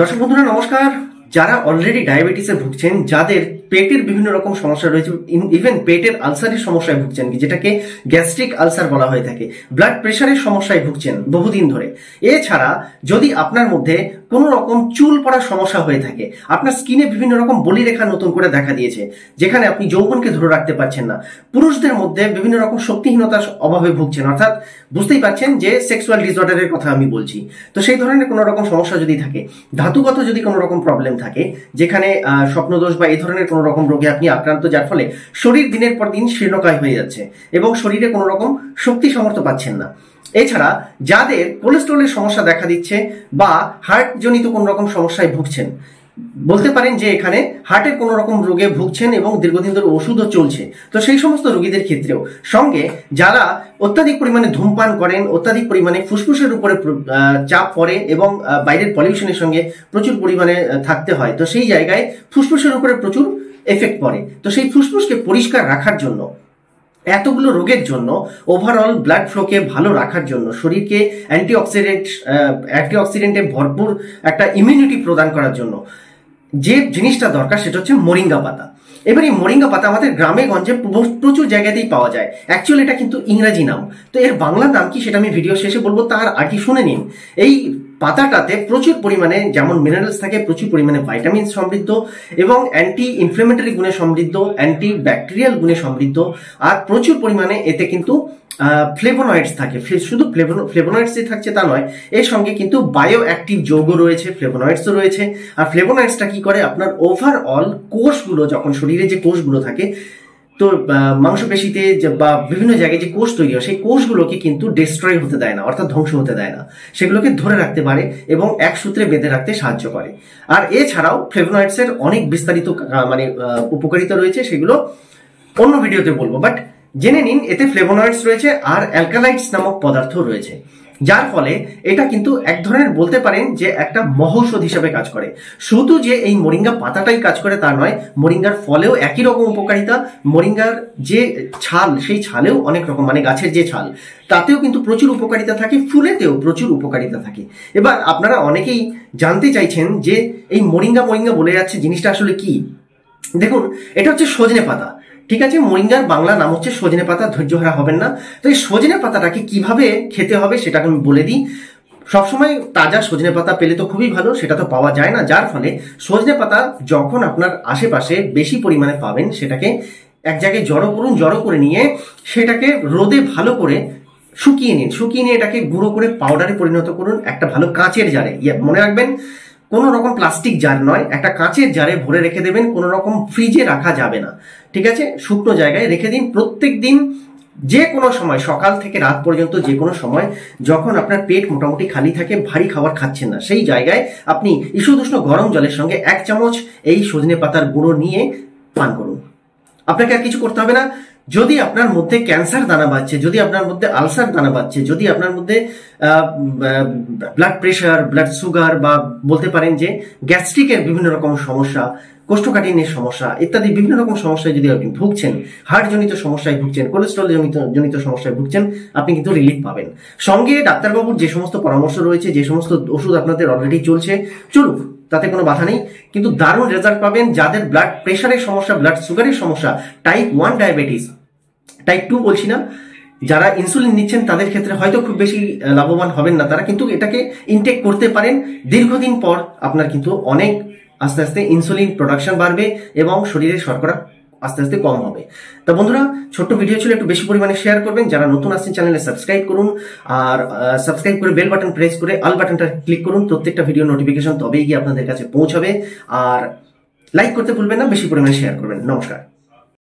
दर्शक बंधुरा नमस्कार যারা অলরেডি ডায়াবেটিসে ভুগছেন যাদের পেটের বিভিন্ন রকম সমস্যা রয়েছে ইভেন পেটের আলসারের সমস্যায় ভুগছেন যেটাকে গ্যাস্ট্রিক আলসার বলা হয় থাকে ব্লাড প্রেসারের সমস্যায় ভুগছেন বহুদিন ধরে এছাড়া যদি আপনার মধ্যে কোনো রকম চুল পড়া সমস্যা হয়ে থাকে আপনার স্কিনে বিভিন্ন রকম বলি রেখা নতুন করে দেখা দিয়েছে যেখানে আপনি যৌবনকে ধরে রাখতে পারছেন না পুরুষদের মধ্যে বিভিন্ন রকম শক্তিহীনতার অভাবে ভুগছেন অর্থাৎ বুঝতেই পারছেন যে সেক্সুয়াল ডিসঅর্ডারের কথা আমি বলছি তো সেই ধরনের কোনো রকম সমস্যা যদি থাকে ধাতুগত যদি কোনো রকম প্রবলেম থাকে যেখানে স্বপ্নদোষ বা এই ধরনের কোনো রকম রোগে আপনি আক্রান্ত যার ফলে শরীর দিনের পর দিন শীর্ণকায় হয়ে যাচ্ছে এবং শরীরে কোনো রকম শক্তি সামর্থ্য পাচ্ছেন না এছাড়া যাদের কোলেস্টেরলের সমস্যা দেখা দিচ্ছে বা হার্ট জনিত কোনো রকম সমস্যায় ভুগছেন বলতে পারেন যে এখানে হার্টের কোনো রকম রোগে ভুগছেন এবং দীর্ঘদিন ধরে ওষুধও চলছে তো সেই সমস্ত রোগীদের ক্ষেত্রেও সঙ্গে যারা অত্যাধিক পরিমাণে ধূমপান করেন অত্যাধিক পরিমাণে ফুসফুসের উপরে চাপ পড়ে এবং বাইরের পলিউশনের সঙ্গে প্রচুর পরিমাণে থাকতে হয় তো সেই জায়গায় ফুসফুসের উপরে প্রচুর এফেক্ট পড়ে তো সেই ফুসফুসকে পরিষ্কার রাখার জন্য এতগুলো রোগের জন্য ওভারঅল ব্লাড ফ্লোকে ভালো রাখার জন্য শরীরকে অ্যান্টিঅক্সিডেন্টে ভরপুর একটা ইমিউনিটি প্রদান করার জন্য যে জিনিসটা দরকার সেটা হচ্ছে মোরিঙ্গা পাতা এবারে মোরিঙ্গা পাতা আমাদের গ্রামে গঞ্জে প্রচুর জায়গাতেই পাওয়া যায় অ্যাকচুয়ালি এটা কিন্তু ইংরেজি নাম তো এর বাংলা নাম কি সেটা আমি ভিডিও শেষে বলবো তার আগে শুনে নিন এই পাতাটাতে প্রচুর পরিমাণে যেমন মিনারেলস থাকে প্রচুর পরিমাণে ভাইটামিন সমৃদ্ধ এবং অ্যান্টি ইনফ্লেমেটরি গুণে সমৃদ্ধ অ্যান্টি ব্যাকটেরিয়াল গুণে সমৃদ্ধ আর প্রচুর পরিমাণে এতে কিন্তু ফ্লেভোনয়েডস থাকে শুধু ফ্লেভোনয়েডসই থাকছে তা নয় এর সঙ্গে কিন্তু বায়ো অ্যাক্টিভ যৌগ রয়েছে ফ্লেভোনয়েডসও রয়েছে আর ফ্লেভোনয়েডসটা কি করে আপনার ওভারঅল কোষগুলো যখন শরীরে যে কোষগুলো থাকে তো মাংসপেশিতে বা বিভিন্ন জায়গায় যে কোষ তৈরি হয় সেই কোষগুলোকে কিন্তু ডিস্ট্রয় হতে দেয় না অর্থাৎ ধ্বংস হতে দেয় না সেগুলোকে ধরে রাখতে পারে এবং এক সূত্রে বেঁধে রাখতে সাহায্য করে আর এছাড়াও ফ্লেভোনয়েডসের অনেক বিস্তারিত মানে উপকারিতা রয়েছে সেগুলো অন্য ভিডিওতে বলবো বাট জেনে নিন এতে ফ্লেভোনয়েডস রয়েছে আর অ্যালকালাইডস নামক পদার্থ রয়েছে যার ফলে এটা কিন্তু এক ধরনের বলতে পারেন যে একটা মহৌষধ হিসেবে কাজ করে শুধু যে এই মোরিঙ্গা পাতাটাই কাজ করে তা নয় মোরিঙ্গার ফলেও একই রকম উপকারিতা মোরিঙ্গার যে ছাল সেই ছালেও অনেক রকম মানে গাছের যে ছাল তাতেও কিন্তু প্রচুর উপকারিতা থাকে ফুলেতেও প্রচুর উপকারিতা থাকে এবার আপনারা অনেকেই জানতে চাইছেন যে এই মোরিঙ্গা বলে যাচ্ছে জিনিসটা আসলে কি দেখুন এটা হচ্ছে সজনে পাতা ঠিক আছে মোরিঙ্গার বাংলা নাম হচ্ছে সজনে পাতা ধৈর্যহারা হবেন না তো এই সজনে পাতাটাকে কিভাবে খেতে হবে সেটাকে আমি বলে দিই সবসময় তাজা সজনে পাতা পেলে তো খুবই ভালো সেটা তো পাওয়া যায় না যার ফলে সজনে পাতা যখন আপনার আশেপাশে বেশি পরিমাণে পাবেন সেটাকে এক জায়গায় জড়ো করুন জড়ো করে নিয়ে সেটাকে রোদে ভালো করে শুকিয়ে নিন শুকিয়ে নিয়ে এটাকে গুঁড়ো করে পাউডারে পরিণত করুন একটা ভালো কাঁচের জারে মনে রাখবেন কোনো রকম প্লাস্টিক জার নয় একটা কাঁচের জারে ভরে রেখে দেবেন কোনো রকম ফ্রিজে রাখা যাবে না ঠিক আছে শুকনো জায়গায় রেখে দিন প্রত্যেক দিন যে কোনো সময় সকাল থেকে রাত পর্যন্ত যে কোনো সময় যখন আপনার পেট মোটামুটি খালি থাকে ভারী খাবার খাচ্ছেন না সেই জায়গায় আপনি ঈষদুষ্ণ গরম জলের সঙ্গে এক চামচ এই সজনে পাতার গুঁড়ো নিয়ে পান করুন আপনাকে আর কিছু করতে হবে না যদি আপনার মধ্যে ক্যান্সার দানা বাঁধছে যদি আপনার মধ্যে আলসার দানা বাঁধছে যদি আপনার মধ্যে ব্লাড প্রেশার ব্লাড সুগার বা বলতে পারেন যে গ্যাস্ট্রিকের বিভিন্ন রকম সমস্যা কোষ্ঠকাঠিন্যের সমস্যা ইত্যাদি বিভিন্ন রকম সমস্যায় যদি আপনি ভুগছেন হার্টজনিত সমস্যায় ভুগছেন কোলেস্ট্রল জনিত সমস্যায় ভুগছেন আপনি কিন্তু রিলিফ পাবেন সঙ্গে ডাক্তারবাবুর যে সমস্ত পরামর্শ রয়েছে যে সমস্ত ওষুধ আপনাদের অলরেডি চলছে চলুক তাতে কোনো বাধা নেই কিন্তু দারুণ রেজাল্ট পাবেন যাদের ব্লাড প্রেশারের সমস্যা ব্লাড সুগারের সমস্যা টাইপ 1 ডায়াবেটিস টাইপ 2 বলছি না যারা ইনসুলিন নিচ্ছেন তাদের ক্ষেত্রে হয়তো খুব বেশি লাভবান হবেন না তারা কিন্তু এটাকে ইনটেক করতে পারেন দীর্ঘদিন পর আপনার কিন্তু অনেক আস্তে আস্তে ইনসুলিন প্রোডাকশন বাড়বে এবং শরীরের শর্করা আস্তে আস্তে কম হবে তো বন্ধুরা ছোট্ট ভিডিও ছিল একটু বেশি পরিমাণে শেয়ার করবেন যারা নতুন আসছেন চ্যানেলে সাবস্ক্রাইব করুন আর সাবস্ক্রাইব করে বেল বাটন প্রেস করে অল বাটনটা ক্লিক করুন প্রত্যেকটা ভিডিও নোটিফিকেশন তবেই গিয়ে আপনাদের কাছে পৌঁছাবে আর লাইক করতে ভুলবেন না বেশি পরিমাণে শেয়ার করবেন নমস্কার।